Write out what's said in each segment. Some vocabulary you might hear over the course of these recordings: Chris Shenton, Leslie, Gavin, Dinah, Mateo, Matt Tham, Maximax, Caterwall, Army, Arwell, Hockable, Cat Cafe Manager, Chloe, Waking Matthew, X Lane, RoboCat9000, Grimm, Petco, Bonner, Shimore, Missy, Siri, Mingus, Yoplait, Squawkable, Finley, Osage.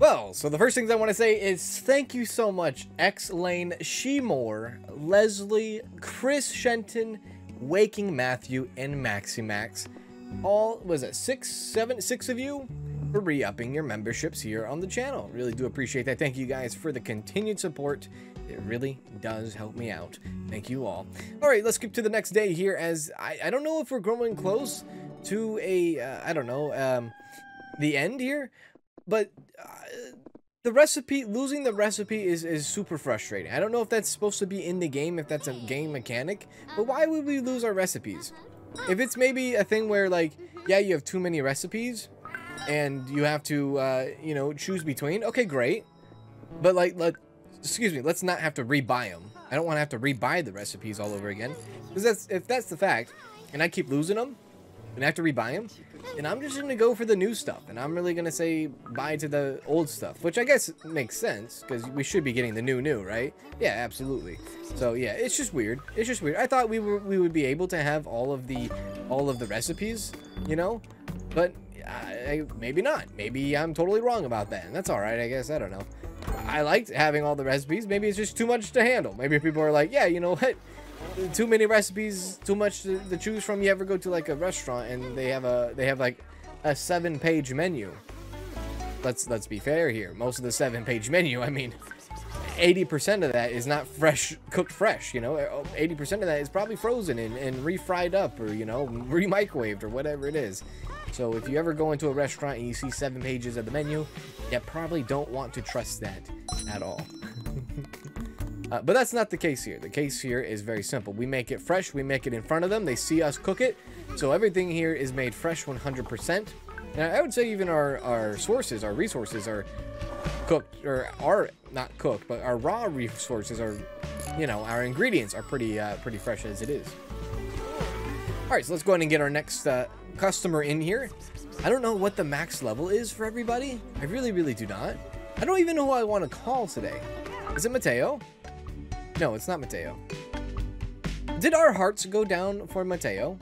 Well, so the first things I want to say is thank you so much, X Lane, Shimore, Leslie, Chris Shenton, Waking Matthew, and Maximax. All, was it six of you for re-upping your memberships here on the channel. Really do appreciate that. Thank you guys for the continued support. It really does help me out. Thank you all. All right, let's skip to the next day here, as I don't know if we're growing close to a I don't know, the end here, but the recipe, losing the recipe is super frustrating. I don't know if that's supposed to be in the game, if that's a game mechanic, but why would we lose our recipes? If it's maybe a thing where, like, yeah, you have too many recipes and you have to, you know, choose between. Okay, great. But, like, let's not have to rebuy them. I don't want to have to rebuy the recipes all over again. Because if that's the fact, and I keep losing them, and I have to rebuy them, then I'm just going to go for the new stuff. And I'm really going to say bye to the old stuff, which I guess makes sense, because we should be getting the new, right? Yeah, absolutely. So, yeah, it's just weird. It's just weird. I thought we would be able to have all of the recipes, you know? But maybe not. Maybe I'm totally wrong about that. And that's all right, I guess. I don't know. I liked having all the recipes. Maybe it's just too much to handle. Maybe people are like, yeah, you know what? Too many recipes, too much to choose from. You ever go to like a restaurant and they have like a 7-page menu? Let's be fair here. Most of the 7-page menu, I mean, 80% of that is not fresh, cooked fresh, you know. 80% of that is probably frozen and refried up, or, you know, re-microwaved or whatever it is. So if you ever go into a restaurant and you see 7 pages of the menu, you probably don't want to trust that at all. But that's not the case here. The case here is very simple. We make it fresh. We make it in front of them. They see us cook it. So everything here is made fresh 100%. And I would say even our sources, our resources are cooked, or are not cooked, but our raw resources are, you know, our ingredients are pretty fresh as it is. All right, so let's go ahead and get our next customer in here. I don't know what the max level is for everybody. I really do not. I don't even know who I want to call today. Is it Mateo? No, it's not Mateo. Did our hearts go down for Mateo?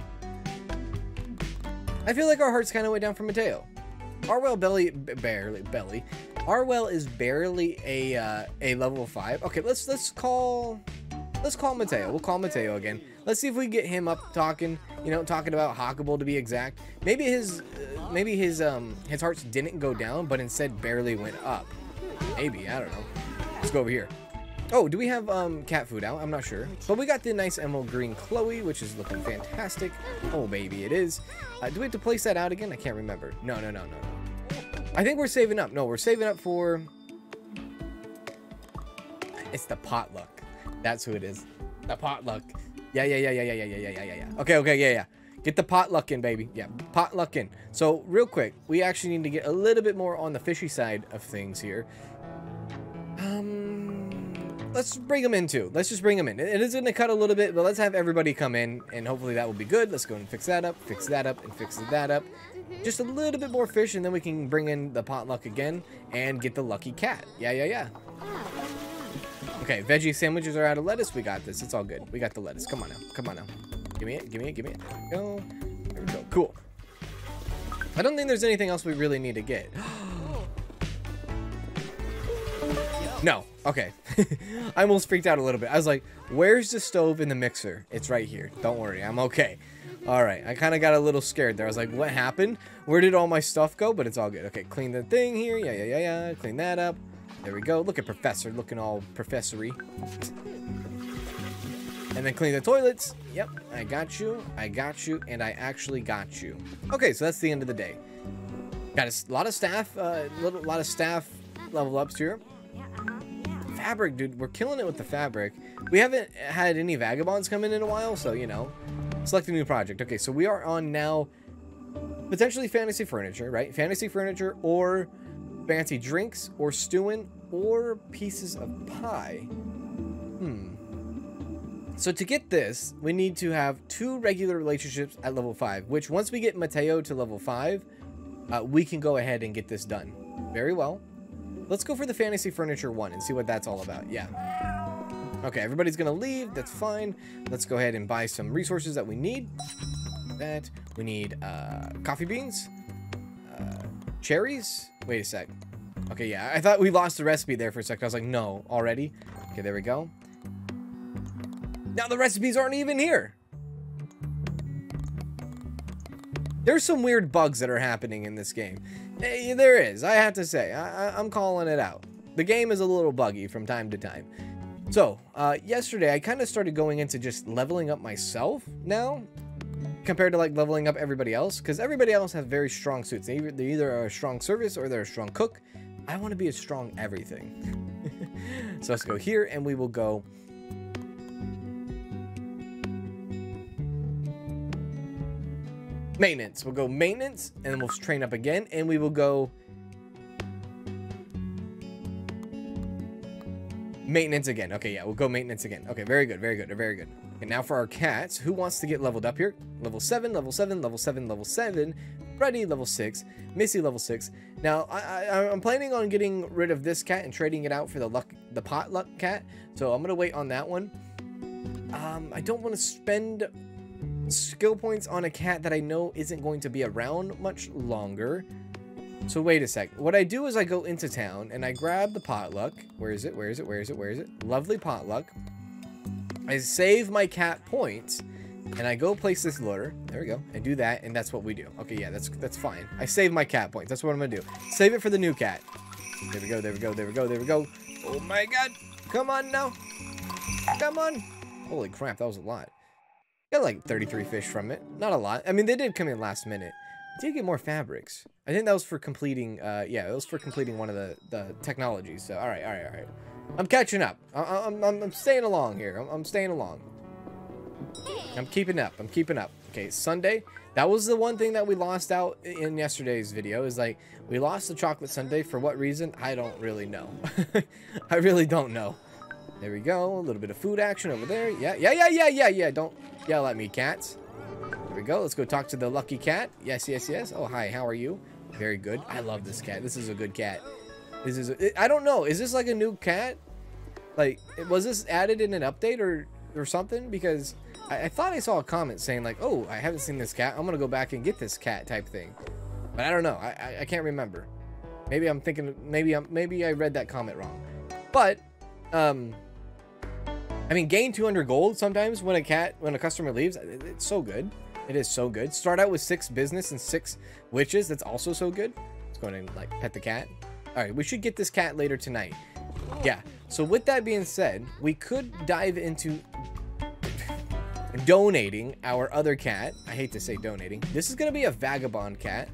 I feel like our hearts kind of went down for Mateo. Arwell barely. Arwell is barely a level 5. Okay, let's call Mateo. We'll call Mateo again. Let's see if we can get him up talking. You know, talking about Hockable, to be exact. Maybe his hearts didn't go down, but instead barely went up. Maybe, I don't know. Let's go over here. Oh, do we have cat food out? I'm not sure. But we got the nice emerald green Chloe, which is looking fantastic. Oh, baby, it is. Do we have to place that out again? I can't remember. No. I think we're saving up. No, we're saving up for... It's the potluck. That's who it is. The potluck. Yeah. Okay, yeah. Get the potluck in, baby. Yeah, potluck in. So, real quick, we actually need to get a little bit more on the fishy side of things here. Let's just bring them in. It is going to cut a little bit, but let's have everybody come in, and hopefully that will be good. Let's go and fix that up, and fix that up. Just a little bit more fish, and then we can bring in the potluck again and get the lucky cat. Yeah. Okay, veggie sandwiches are out of lettuce. We got this. It's all good. We got the lettuce. Come on now. Give me it. Go. There we go. Cool. I don't think there's anything else we really need to get. No. Okay. I almost freaked out a little bit. I was like, where's the stove in the mixer? It's right here. Don't worry. I'm okay. All right. I kind of got a little scared there. I was like, what happened? Where did all my stuff go? But it's all good. Okay. Clean the thing here. Yeah. Clean that up. There we go. Look at Professor. Looking all professory. And then clean the toilets. Yep. I got you. And I actually got you. Okay. So that's the end of the day. Got a lot of staff. A lot of staff level ups here. Fabric, dude, we're killing it with the fabric. We haven't had any vagabonds come in a while, so, you know, select a new project. Okay, so we are on now potentially fantasy furniture, right? Fantasy furniture, or fancy drinks, or stewing, or pieces of pie. So to get this, we need to have 2 regular relationships at level 5, which once we get Mateo to level 5, we can go ahead and get this done. Very well. Let's go for the fantasy furniture one and see what that's all about. Yeah. Okay, everybody's gonna leave. That's fine. Let's go ahead and buy some resources that we need. That we need coffee beans, cherries. Wait a sec. Okay, Okay, yeah. I thought we lost the recipe there for a second. I was like, no, already? Okay, there we go. Now the recipes aren't even here. There's some weird bugs that are happening in this game. There is, I have to say. I'm calling it out. The game is a little buggy from time to time. So, yesterday I kind of started going into just leveling up myself now, compared to like leveling up everybody else, because everybody else has very strong suits. They either are a strong service or they're a strong cook. I want to be a strong everything. So let's go here and we will go... Maintenance. We'll go maintenance, and then we'll train up again, and we will go maintenance again. Okay, yeah, we'll go maintenance again. Okay, very good, very good, very good. And now for our cats, who wants to get leveled up here? Level 7, level 7, level 7, level 7. Freddy, level 6. Missy, level 6. Now, I'm planning on getting rid of this cat and trading it out for the potluck cat, so I'm going to wait on that one. I don't want to spend... skill points on a cat that I know isn't going to be around much longer. So wait a sec. What I do is I go into town and I grab the potluck. Where is it? Where is it? Where is it? Where is it? Lovely potluck. I save my cat points and I go place this lure. There we go. I do that and that's what we do. Okay, yeah, that's fine. I save my cat points. That's what I'm gonna do. Save it for the new cat. There we go. There we go. There we go. There we go. Oh my god. Come on now. Come on. Holy crap. That was a lot. Got like 33 fish from it. Not a lot. I mean, they did come in last minute. Did get more fabrics. I think that was for completing, yeah, that was for completing one of the technologies. So, all right, all right, all right. I'm catching up. I'm staying along here. I'm staying along. I'm keeping up. I'm keeping up. Okay, Sunday. That was the one thing that we lost out in yesterday's video is like, we lost the chocolate sundae. For what reason? I don't really know. I really don't know. There we go. A little bit of food action over there. Yeah, yeah, yeah, yeah, yeah, yeah. Don't yell at me, cats. There we go. Let's go talk to the lucky cat. Yes, yes, yes. Oh, hi. How are you? Very good. I love this cat. This is a good cat. This is a, I don't know. Is this like a new cat? Like, was this added in an update or something? Because I thought I saw a comment saying like, oh, I haven't seen this cat. I'm going to go back and get this cat type thing. But I don't know. I can't remember. Maybe I'm thinking, maybe I read that comment wrong. But, I mean, gain 200 gold sometimes when a customer leaves, it's so good. It is so good. Start out with 6 business and 6 witches. That's also so good. Let's go and like pet the cat. All right, we should get this cat later tonight. Yeah. So with that being said, we could dive into donating our other cat. I hate to say donating. This is going to be a vagabond cat,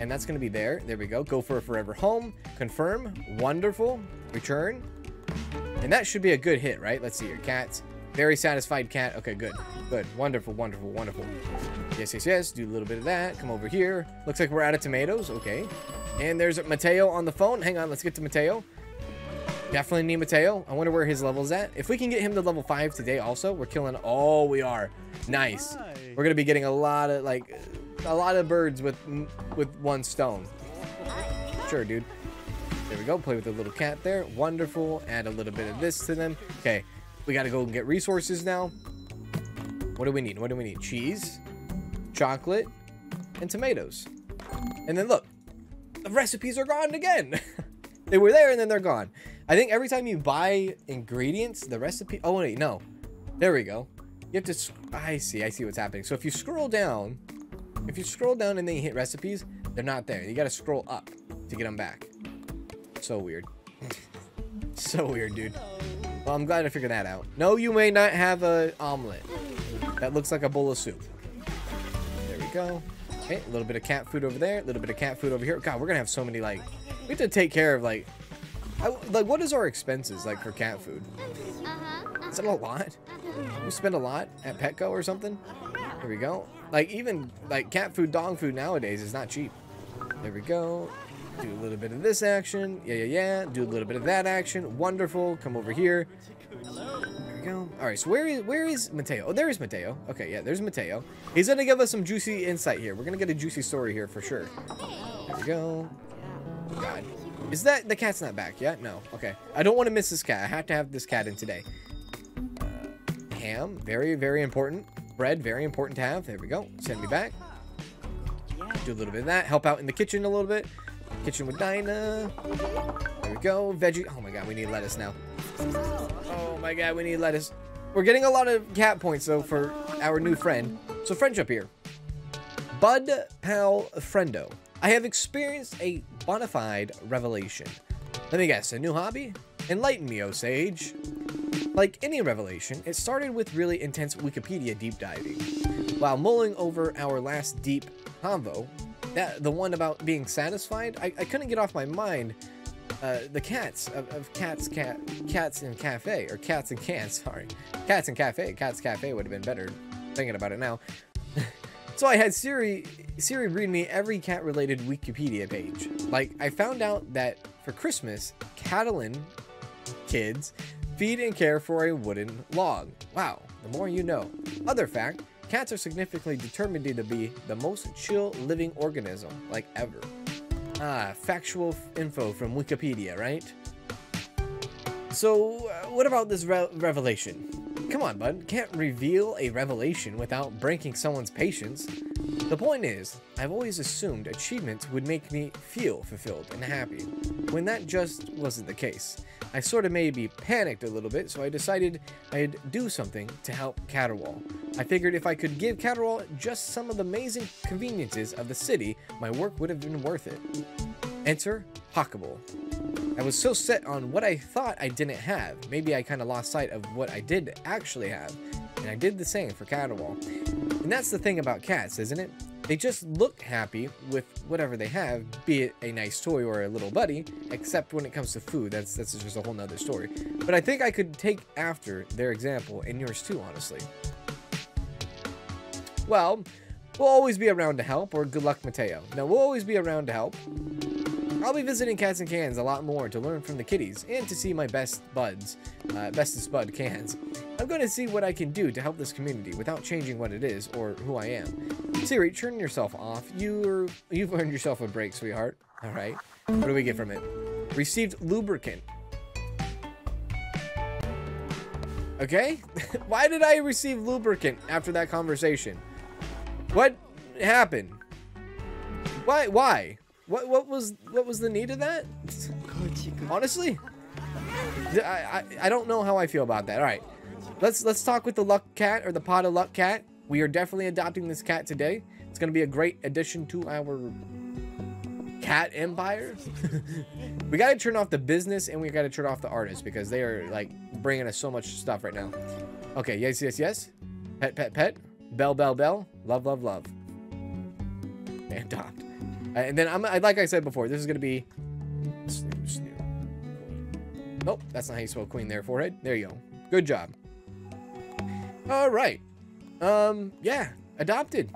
and that's going to be there. There we go. Go for a forever home. Confirm. Wonderful. Return. And that should be a good hit, right? Let's see your cats. Very satisfied cat. Okay, good. Good. Wonderful, wonderful, wonderful. Yes, yes, yes. Do a little bit of that. Come over here. Looks like we're out of tomatoes. Okay. And there's Mateo on the phone. Hang on. Let's get to Mateo. Definitely need Mateo. I wonder where his level's at. If we can get him to level 5 today also, we're killing all we are. Nice. We're going to be getting a lot of, like, a lot of birds with one stone. Sure, dude. There we go. Play with the little cat there. Wonderful. Add a little bit of this to them. Okay. We got to go and get resources now. What do we need? What do we need? Cheese, chocolate, and tomatoes. And then look, the recipes are gone again. They were there and then they're gone. I think every time you buy ingredients, the recipe... Oh, wait, no. There we go. You have to... I see. I see what's happening. So if you scroll down, and then you hit recipes, they're not there. You got to scroll up to get them back. So weird. So weird, dude. Well, I'm glad I figured that out. No, you may not have an omelet. That looks like a bowl of soup. There we go. Okay, a little bit of cat food over there. A little bit of cat food over here. God, we're going to have so many, like... We have to take care of, like... like, what is our expenses, like, for cat food? Is that a lot? We spend a lot at Petco or something? There we go. Like, even, like, cat food, dog food nowadays is not cheap. There we go. Do a little bit of this action. Yeah, yeah, yeah. Do a little bit of that action. Wonderful. Come over here. There we go. All right, so where is Mateo? Oh, there is Mateo. Okay, yeah, there's Mateo. He's going to give us some juicy insight here. We're going to get a juicy story here for sure. There we go. God. Is that... The cat's not back yet? No. Okay. I don't want to miss this cat. I have to have this cat in today. Ham. Very, very important. Bread. Very important to have. There we go. Send me back. Do a little bit of that. Help out in the kitchen a little bit. Kitchen with Dinah. There we go. Veggie. Oh my god, we need lettuce now. Oh my god, we need lettuce. We're getting a lot of cat points though for our new friend. So friendship here. Bud, pal, friendo. I have experienced a bona fide revelation. Let me guess, a new hobby? Enlighten me, Osage. Like any revelation, it started with really intense Wikipedia deep diving. While mulling over our last deep convo, the one about being satisfied, I couldn't get off my mind the cats of cats and cafe, or cats and cans, sorry. Cats and cafe. Cats cafe would have been better thinking about it now. So I had Siri read me every cat-related Wikipedia page. Like, I found out that for Christmas, Catalan kids feed and care for a wooden log. Wow, the more you know. Other fact, cats are significantly determined to be the most chill living organism, like ever. Ah, factual info from Wikipedia, right? So, what about this revelation? Come on, bud. Can't reveal a revelation without breaking someone's patience. The point is, I've always assumed achievements would make me feel fulfilled and happy, when that just wasn't the case. I sort of maybe panicked a little bit, so I decided I'd do something to help Catterwall. I figured if I could give Catterwall just some of the amazing conveniences of the city, my work would have been worth it. Enter Hockable. I was so set on what I thought I didn't have. Maybe I kind of lost sight of what I did actually have. And I did the same for Catterwall. And that's the thing about cats, isn't it? They just look happy with whatever they have, be it a nice toy or a little buddy, except when it comes to food. That's just a whole nother story. But I think I could take after their example, and yours too, honestly. Well, we'll always be around to help, or good luck, Mateo. Now, we'll always be around to help. I'll be visiting Cats and Cans a lot more to learn from the kitties and to see my bestest bud Cans. I'm going to see what I can do to help this community without changing what it is or who I am. Siri, turn yourself off. You've earned yourself a break, sweetheart. All right. What do we get from it? Received lubricant. Okay. Why did I receive lubricant after that conversation? What happened? Why? What was the need of that? Honestly, I don't know how I feel about that. All right, let's talk with the luck cat, or the pot of luck cat. We are definitely adopting this cat today. It's gonna be a great addition to our cat empire. We gotta turn off the business and we gotta turn off the artists because they are like bringing us so much stuff right now. Okay, yes. Pet, pet, pet. Bell, bell, bell. Love, love, love. And adopt. And then, like I said before, this is going to be... Nope, that's not how you spell queen there, forehead. There you go. Good job. All right. Yeah, adopted.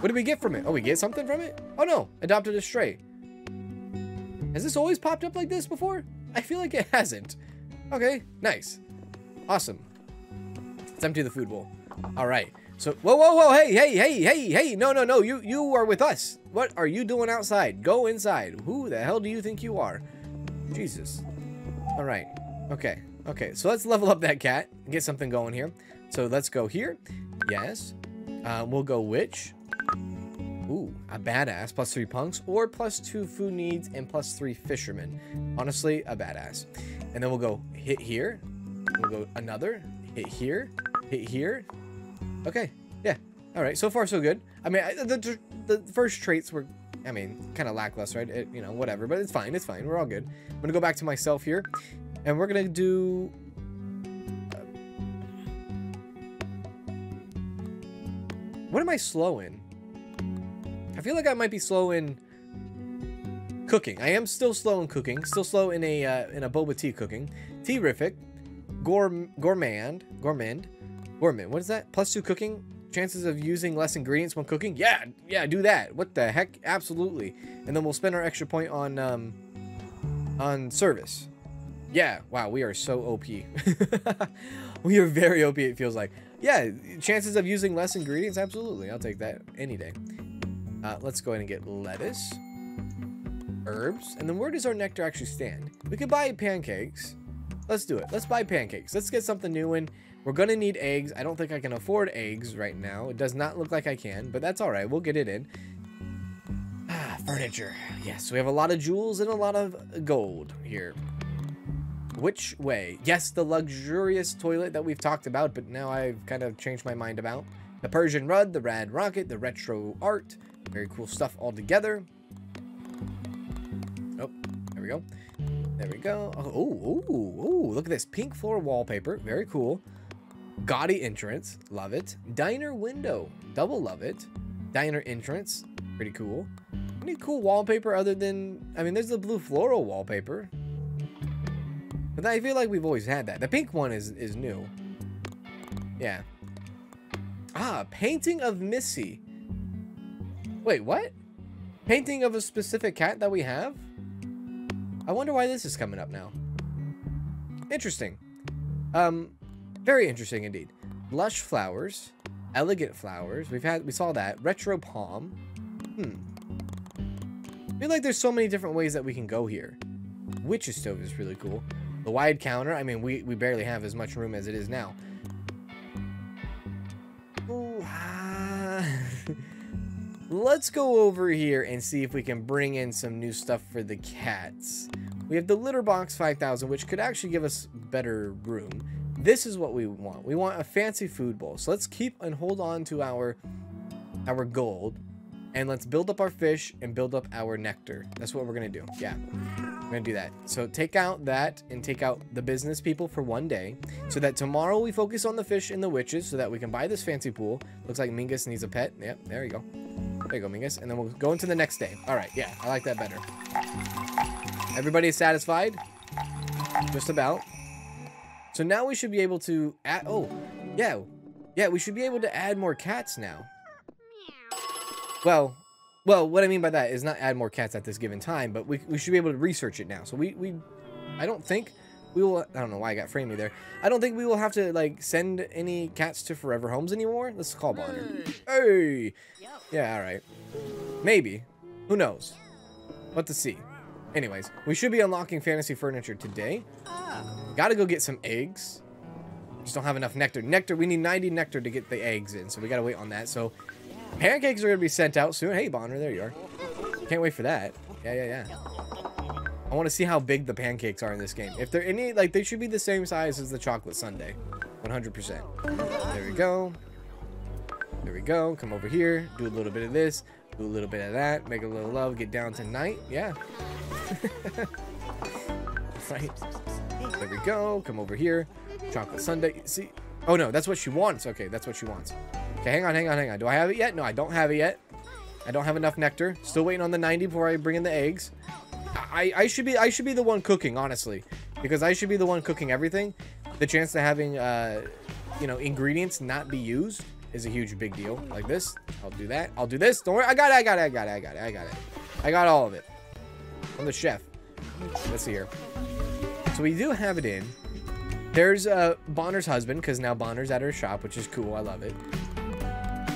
What did we get from it? Oh, we get something from it? Oh, no. Adopted a stray. Has this always popped up like this before? I feel like it hasn't. Okay, nice. Awesome. Let's empty the food bowl. All right. So, whoa, hey, no, you are with us. What are you doing outside? Go inside. Who the hell do you think you are? Jesus. All right, okay, so let's level up that cat and get something going here. So let's go here, yes. We'll go witch. Ooh, a badass, +3 punks, or +2 food needs and +3 fishermen. Honestly, a badass. And then we'll go hit here, we'll go another, hit here, hit here. Okay, yeah, all right, so far so good. I mean, the first traits were, I mean, kind of lackluster, right? You know, whatever, but it's fine, we're all good. I'm gonna go back to myself here, and we're gonna do... What am I slow in? I feel like I might be slow in cooking. I am still slow in cooking, still slow in a boba tea cooking. Terrific, gourmand, what is that? +2 cooking, chances of using less ingredients when cooking. Yeah, do that. What the heck? Absolutely. And then we'll spend our extra point on service. Yeah, wow, we are so OP. We are very OP, it feels like. Yeah, chances of using less ingredients, absolutely. I'll take that any day. Let's go ahead and get lettuce, herbs, and then where does our nectar actually stand? We could buy pancakes. Let's do it. Let's buy pancakes. Let's get something new in. We're gonna need eggs. I don't think I can afford eggs right now. It does not look like I can, but that's all right. We'll get it in. Ah, furniture. Yes, we have a lot of jewels and a lot of gold here. Which way? Yes, the luxurious toilet that we've talked about, but now I've kind of changed my mind about. The Persian rug, the rad rocket, the retro art. Very cool stuff all together. Oh, there we go. There we go. Oh, oh, oh, look at this. Pink floor wallpaper. Very cool. Gaudy entrance. Love it. Diner window. Double love it. Diner entrance. Pretty cool. Any cool wallpaper other than... I mean, there's the blue floral wallpaper. But I feel like we've always had that. The pink one is new. Yeah. Ah, painting of Missy. Wait, what? Painting of a specific cat that we have? I wonder why this is coming up now. Interesting. Very interesting indeed. Lush flowers, elegant flowers. We saw that retro palm. I feel like there's so many different ways that we can go here. Witch's stove is really cool. The wide counter. I mean, we barely have as much room as it is now. Ooh, ah. Let's go over here and see if we can bring in some new stuff for the cats. We have the litter box 5000, which could actually give us better room. This is what we want. We want a fancy food bowl. So let's keep and hold on to our gold, and let's build up our fish and build up our nectar. That's what we're gonna do. Yeah, we're gonna do that. So take out that and take out the business people for one day, so that tomorrow we focus on the fish and the witches, so that we can buy this fancy pool. Looks like Mingus needs a pet. Yep, there you go. There you go, Mingus. And then we'll go into the next day. All right, yeah, I like that better. Everybody's satisfied? Just about. So now we should be able to add... Oh, yeah. Yeah, we should be able to add more cats now. Well, what I mean by that is not add more cats at this given time, but we should be able to research it now. So we I don't think we will... I don't know why I got framey there. I don't think we will have to, like, send any cats to forever homes anymore. Let's call Bonner. Hey! Yeah, all right. Maybe. Who knows? What to see. Anyways, we should be unlocking fantasy furniture today. Gotta go get some eggs. Just don't have enough nectar. Nectar, we need 90 nectar to get the eggs in, so we gotta wait on that. So, pancakes are gonna be sent out soon. Hey, Bonner, there you are. Can't wait for that. Yeah, yeah, yeah. I want to see how big the pancakes are in this game. If they're any, like, they should be the same size as the chocolate sundae. 100%. There we go. There we go. Come over here. Do a little bit of this. Do a little bit of that. Make a little love. Get down tonight. Yeah. Right. There we go. Come over here. Chocolate sundae. See? Oh, no. That's what she wants. Okay. That's what she wants. Okay. Hang on. Hang on. Hang on. Do I have it yet? No, I don't have it yet. I don't have enough nectar. Still waiting on the 90 before I bring in the eggs. I should be the one cooking, honestly, because I should be the one cooking everything. The chance of having you know, ingredients not be used is a huge big deal. Like this, I'll do that. I'll do this. Don't worry, I got it. I got it. I got it. I got it. I got it. I got all of it. I'm the chef. Let's see here. So we do have it in. There's Bonner's husband, because now Bonner's at her shop, which is cool. I love it.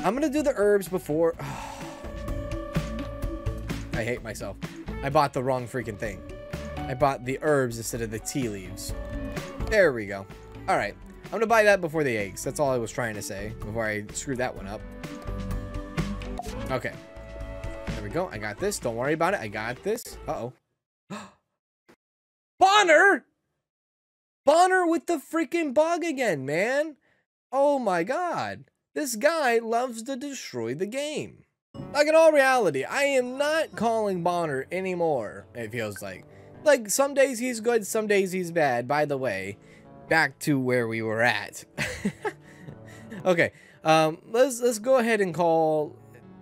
I'm gonna do the herbs before. I hate myself. I bought the wrong freaking thing. I bought the herbs instead of the tea leaves. There we go. All right. I'm going to buy that before the eggs. That's all I was trying to say before I screwed that one up. Okay. There we go. I got this. Don't worry about it. I got this. Uh-oh. Bonner! Bonner with the freaking bug again, man. Oh, my God. This guy loves to destroy the game. Like, in all reality, I am not calling Bonner anymore, it feels like. Like, some days he's good, some days he's bad. By the way, back to where we were at. Okay, let's go ahead and call,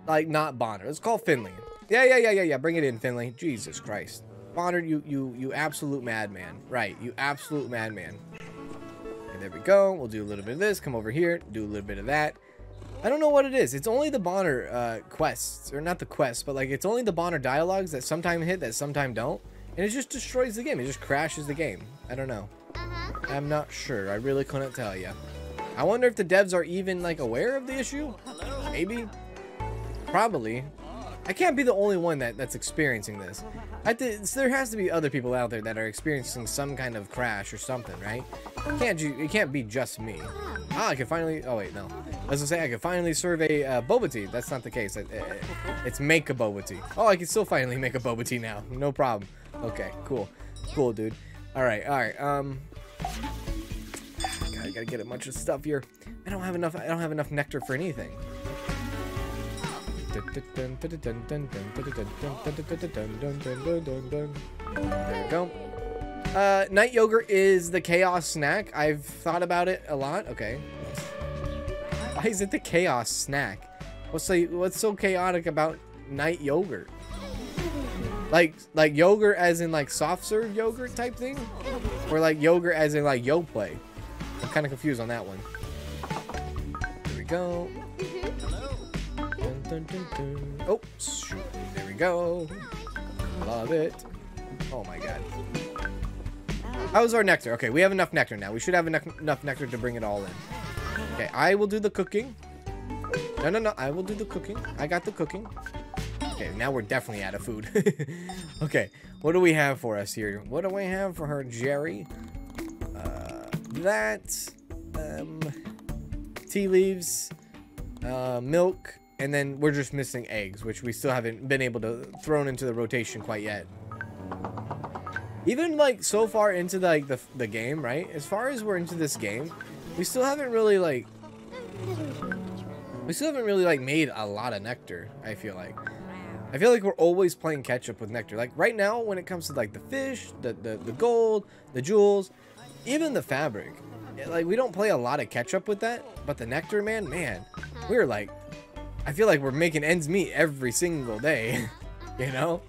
like, not Bonner. Let's call Finley. Yeah. Bring it in, Finley. Jesus Christ. Bonner, you absolute madman. Right, you absolute madman. And there we go. We'll do a little bit of this. Come over here. Do a little bit of that. I don't know what it is. It's only the Bonner quests, or not the quests, but like it's only the Bonner dialogues that sometimes hit, that sometimes don't, and it just destroys the game. It just crashes the game. I don't know. I'm not sure. I really couldn't tell you. I wonder if the devs are even like aware of the issue. Maybe. Probably. I can't be the only one that's experiencing this. There has to be other people out there that are experiencing some kind of crash or something, right? It can't be just me. Ah, I can finally... Oh, wait, no. I was going to say, I can finally serve a boba tea. That's not the case. It's make a boba tea. Oh, I can still finally make a boba tea now. No problem. Okay, cool. Cool, dude. All right. God, I gotta get a bunch of stuff here. I don't have enough nectar for anything. There we go. Night yogurt is the chaos snack. I've thought about it a lot. Okay. Why is it the chaos snack? What's so chaotic about night yogurt? Like yogurt as in like soft serve yogurt type thing? Or like yogurt as in like Yoplait? I'm kind of confused on that one. There we go. Oh, shoot. There we go. Love it. Oh my god. How's our nectar? Okay, we have enough nectar now. We should have enough nectar to bring it all in. Okay, I will do the cooking. No. I will do the cooking. I got the cooking. Okay, now we're definitely out of food. Okay, what do we have for us here? What do we have for her, Jerry? Tea leaves, milk, and then we're just missing eggs, which we still haven't been able to throw into the rotation quite yet. Even like so far into the game, right? As far as we're into this game, we still haven't really made a lot of nectar. I feel like we're always playing catch up with nectar. Like right now, when it comes to like the fish, the gold, the jewels, even the fabric, like we don't play a lot of catch up with that. But the nectar, man, we're like, I feel like we're making ends meet every single day. You know,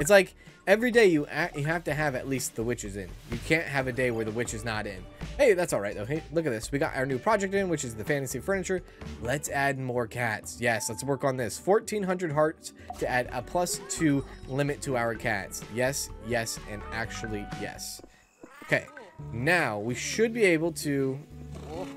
it's like every day you have to have at least the witches in. You can't have a day where the witch is not in. Hey, that's all right though. Hey, look at this. We got our new project in, which is the fantasy furniture. Let's add more cats. Yes, let's work on this. 1,400 hearts to add a +2 limit to our cats. Yes, yes, and actually yes. Okay, now we should be able to...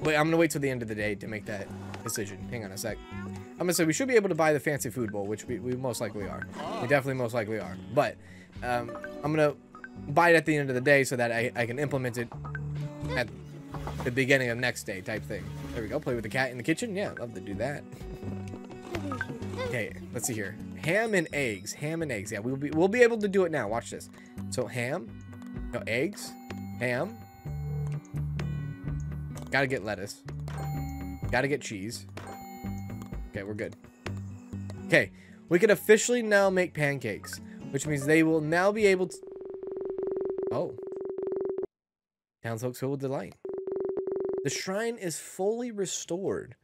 Wait, I'm gonna wait till the end of the day to make that decision. Hang on a sec. I'm gonna say we should be able to buy the fancy food bowl, which we most likely are. We definitely most likely are. But I'm gonna buy it at the end of the day so that I can implement it at the beginning of next day type thing. There we go. Play with the cat in the kitchen. Yeah, I'd love to do that. Okay, let's see here. Ham and eggs. Ham and eggs. Yeah, we'll be able to do it now. Watch this. So ham, no eggs, ham. Gotta get lettuce. Gotta get cheese. Okay, we're good. Okay, we can officially now make pancakes, which means they will now be able to... Oh. Townsfolk's full of delight. The shrine is fully restored.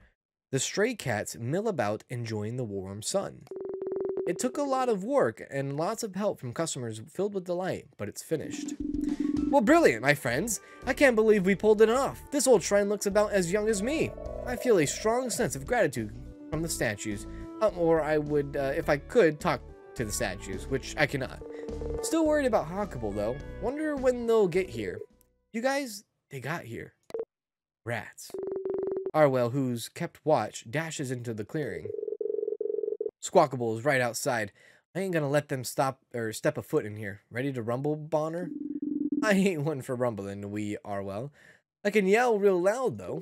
The stray cats mill about, enjoying the warm sun. It took a lot of work and lots of help from customers, filled with delight, but it's finished. Well, brilliant, my friends. I can't believe we pulled it off. This old shrine looks about as young as me. I feel a strong sense of gratitude from the statues. Or I would, if I could, talk to the statues, which I cannot. Still worried about Hockable, though. Wonder when they'll get here. You guys, they got here. Rats. Arwell, who's kept watch, dashes into the clearing. Squawkable is right outside. I ain't gonna let them stop or step a foot in here. Ready to rumble, Bonner? I ain't one for rumbling, we Arwell. I can yell real loud, though.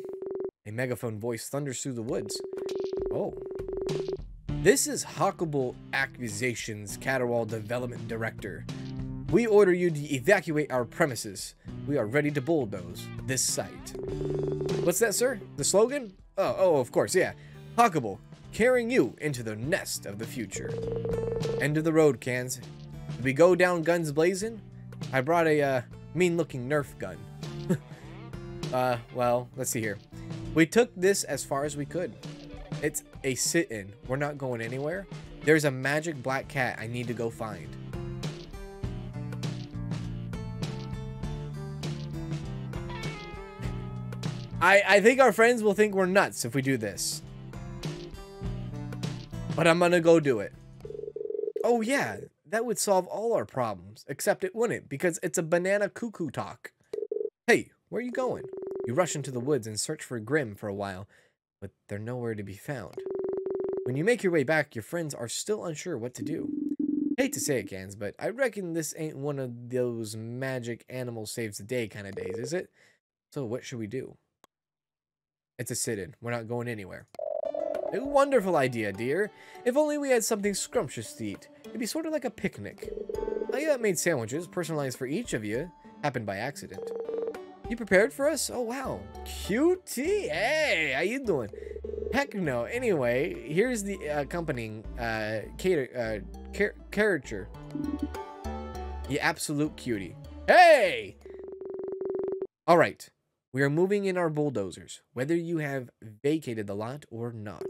A megaphone voice thunders through the woods. Oh. This is Hockable Acquisitions, Caterwall Development Director. We order you to evacuate our premises. We are ready to bulldoze this site. What's that, sir? The slogan? Oh, of course, yeah. Hockable, carrying you into the nest of the future. End of the road, cans. Did we go down guns blazing? I brought a mean-looking Nerf gun. Well, let's see here. We took this as far as we could. It's a sit-in. We're not going anywhere. There's a magic black cat I need to go find. I think our friends will think we're nuts if we do this. But I'm gonna go do it. Oh, yeah. That would solve all our problems, except it wouldn't, because it's a banana cuckoo talk. Hey, where are you going? You rush into the woods and search for Grimm for a while, but they're nowhere to be found. When you make your way back, your friends are still unsure what to do. I hate to say it, Gans, but I reckon this ain't one of those magic animal saves the day kind of days, is it? So what should we do? It's a sit-in. We're not going anywhere. A wonderful idea, dear. If only we had something scrumptious to eat. It'd be sort of like a picnic. I made sandwiches, personalized for each of you. Happened by accident. You prepared for us? Oh, wow. Cutie! Hey, how you doing? Heck no. Anyway, here's the accompanying caricature. You absolute cutie. Hey! Alright. We are moving in our bulldozers, whether you have vacated the lot or not.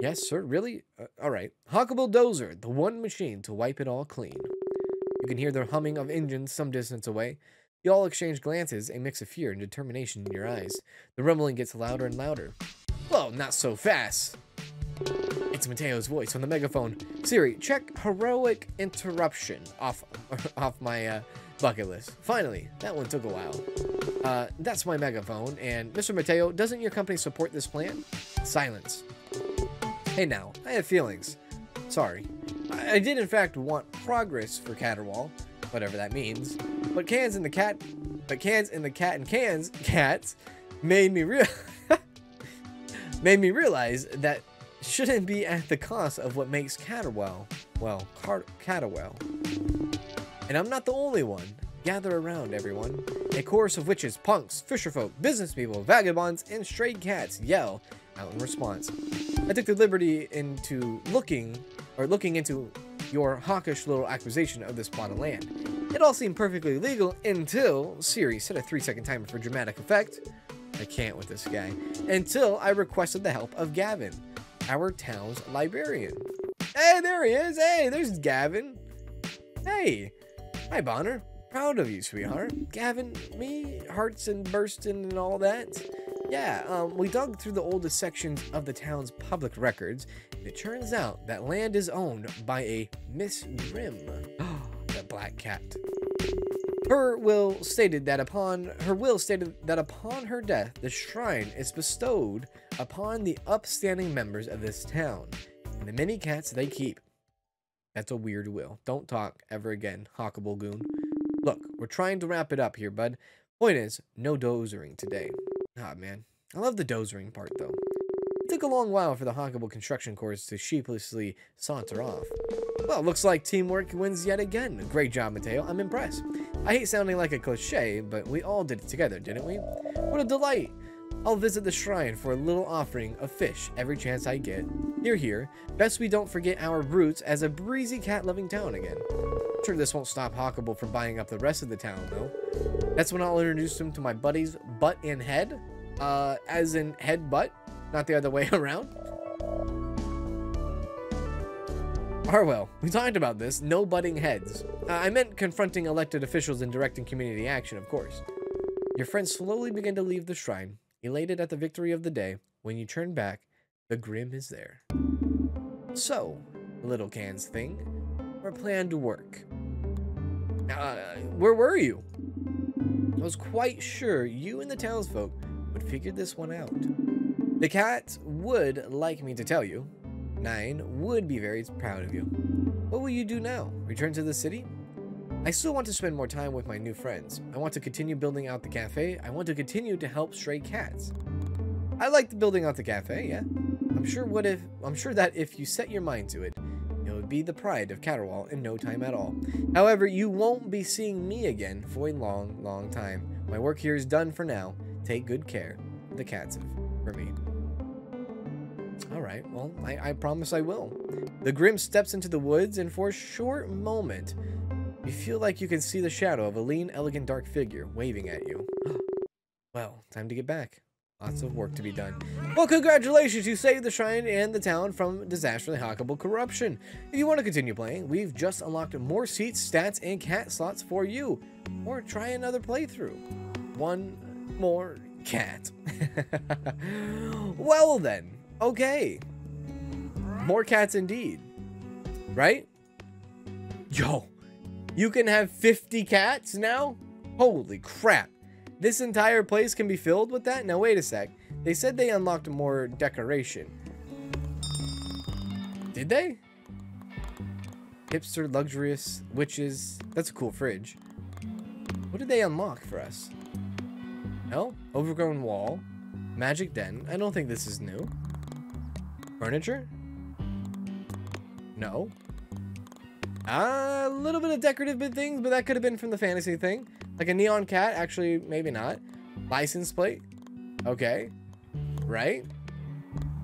Yes, sir? Really? Alright. Hockable dozer, the one machine to wipe it all clean. You can hear the humming of engines some distance away. You all exchange glances, a mix of fear and determination in your eyes. The rumbling gets louder and louder. Well, not so fast. It's Mateo's voice on the megaphone. Siri, check heroic interruption off my bucket list. Finally, that one took a while. That's my megaphone. And Mr. Mateo, doesn't your company support this plan? Silence. Hey now, I have feelings. Sorry. I did in fact want progress for Caterwall. Whatever that means, but cans and cats made me realize that shouldn't be at the cost of what makes Caterwell, well, Caterwell. And I'm not the only one. Gather around, everyone. A chorus of witches, punks, fisherfolk, business people, vagabonds, and stray cats yell out in response. I took the liberty into looking into your hawkish little acquisition of this plot of land. It all seemed perfectly legal until Siri set a 3-second timer for dramatic effect. I can't with this guy. Until I requested the help of Gavin, our town's librarian. Hey, there he is. Hey, there's Gavin. Hey. Hi, Bonner. Proud of you, sweetheart. Gavin, me, hearts and bursting and all that. Yeah, we dug through the oldest sections of the town's public records, and it turns out that land is owned by a Miss Grimm, the black cat. Her will stated that upon her death, the shrine is bestowed upon the upstanding members of this town, and the many cats they keep. That's a weird will. Don't talk ever again, Hockable Goon. Look, we're trying to wrap it up here, bud. Point is, no dozering today. Ah, man. I love the dozering part, though. It took a long while for the Hockable construction corps to sheepishly saunter off. Well, looks like teamwork wins yet again. Great job, Mateo. I'm impressed. I hate sounding like a cliche, but we all did it together, didn't we? What a delight! I'll visit the shrine for a little offering of fish every chance I get. You're here. Best we don't forget our roots as a breezy cat-loving town again. I'm sure this won't stop Hockable from buying up the rest of the town, though. That's when I'll introduce him to my buddies Butt and Head. As in head butt, not the other way around. Arwell, we talked about this. No butting heads. I meant confronting elected officials and directing community action, of course. Your friends slowly begin to leave the shrine, elated at the victory of the day. When you turn back, the Grimm is there. So, little cans thing, our plan to work. Where were you? I was quite sure you and the townsfolk would figure this one out. The cats would like me to tell you. Nine would be very proud of you. What will you do now? Return to the city? I still want to spend more time with my new friends. I want to continue building out the cafe. I want to continue to help stray cats. I liked building out the cafe, yeah. I'm sure that if you set your mind to it, it would be the pride of Caterwall in no time at all. However, you won't be seeing me again for a long, long time. My work here is done for now. Take good care. The cats have remained. Alright, well, I promise I will. The Grimm steps into the woods, and for a short moment, you feel like you can see the shadow of a lean, elegant, dark figure waving at you. Well, time to get back. Lots of work to be done. Well, congratulations! You saved the shrine and the town from disaster and Hockable corruption. If you want to continue playing, we've just unlocked more seats, stats, and cat slots for you. Or try another playthrough. One more cat. Well then, okay. More cats indeed. Right? Yo. You can have 50 cats now? Holy crap. This entire place can be filled with that? Now wait a sec. They said they unlocked more decoration. Did they? Hipster, luxurious, witches. That's a cool fridge. What did they unlock for us? No? Overgrown wall. Magic den. I don't think this is new. Furniture? No. A little bit of decorative things, but that could have been from the fantasy thing. Like a neon cat. Actually, maybe not. License plate. Okay. Right?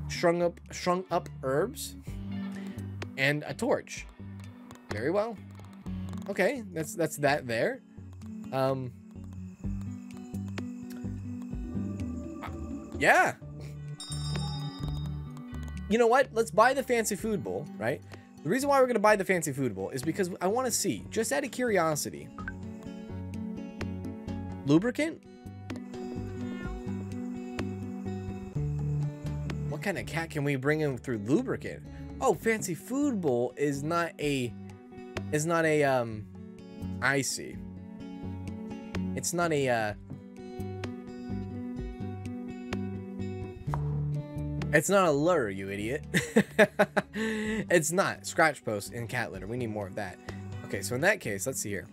Shrunk up herbs. And a torch. Very well. Okay, that's that there. Yeah. You know what? Let's buy the fancy food bowl, right? The reason why we're going to buy the fancy food bowl is because I want to see, just out of curiosity. Lubricant? What kind of cat can we bring in through lubricant? Oh, fancy food bowl is not a... It's not a, I see. It's not a, It's not a lure, you idiot. It's not. Scratch post and cat litter. We need more of that. Okay, so in that case, let's see here.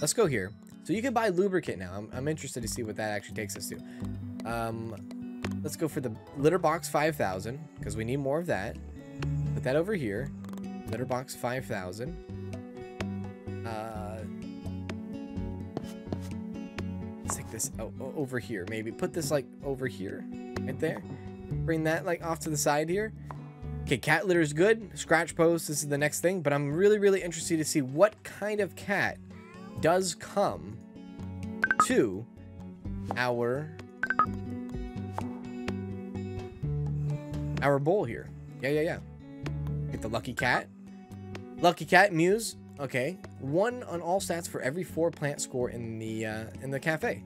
Let's go here. So you can buy lubricant now. I'm interested to see what that actually takes us to. Let's go for the litter box 5000, because we need more of that. Put that over here. Litter box 5000. Let's take this over here, maybe. Put this, like, over here. Right there. Bring that, like, off to the side here. Okay, cat litter is good. Scratch post, this is the next thing. But I'm really, really interested to see what kind of cat does come to our bowl here. Yeah. Get the lucky cat. Lucky cat, Muse. Okay, 1 on all stats for every 4 plant score in the cafe.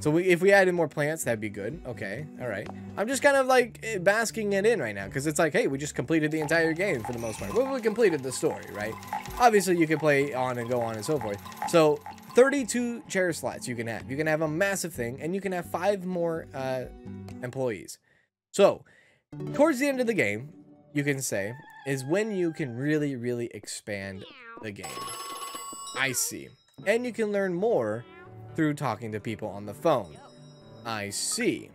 So if we added more plants, that'd be good. Okay, all right. I'm just kind of like basking it in right now because it's like, hey, we just completed the entire game for the most part. Well, we completed the story, right? Obviously, you can play on and go on and so forth. So 32 chair slots you can have. You can have a massive thing, and you can have 5 more employees. So towards the end of the game, you can say is when you can really, really expand the game. I see. And you can learn more through talking to people on the phone. I see.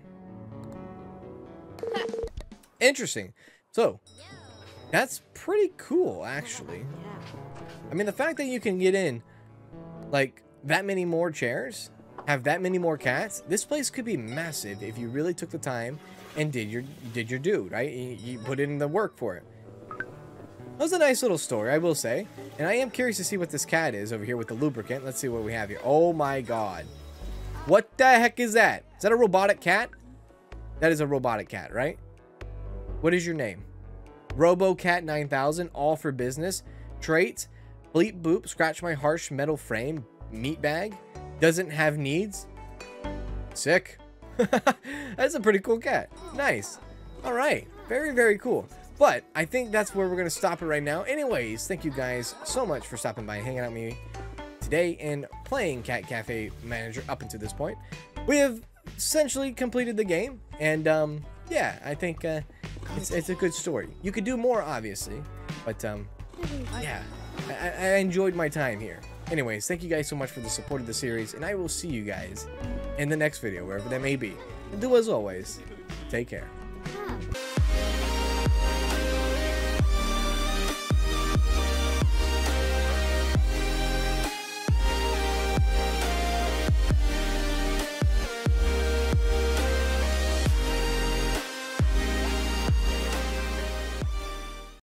Interesting. So, that's pretty cool, actually. I mean, the fact that you can get in, like, that many more chairs, have that many more cats, this place could be massive if you really took the time and did your due, right? You put in the work for it. That was a nice little story, I will say. And I am curious to see what this cat is over here with the lubricant. Let's see what we have here. Oh my god. What the heck is that? Is that a robotic cat? That is a robotic cat, right? What is your name? RoboCat9000, all for business. Traits, bleep boop, scratch my harsh metal frame, meat bag, doesn't have needs. Sick. That's a pretty cool cat. Nice. All right. Very, very cool. But I think that's where we're going to stop it right now. Anyways, thank you guys so much for stopping by and hanging out with me today and playing Cat Cafe Manager up until this point. We have essentially completed the game. And, yeah, I think it's a good story. You could do more, obviously. But, yeah, I enjoyed my time here. Anyways, thank you guys so much for the support of the series. And I will see you guys in the next video, wherever that may be. And do as always, take care.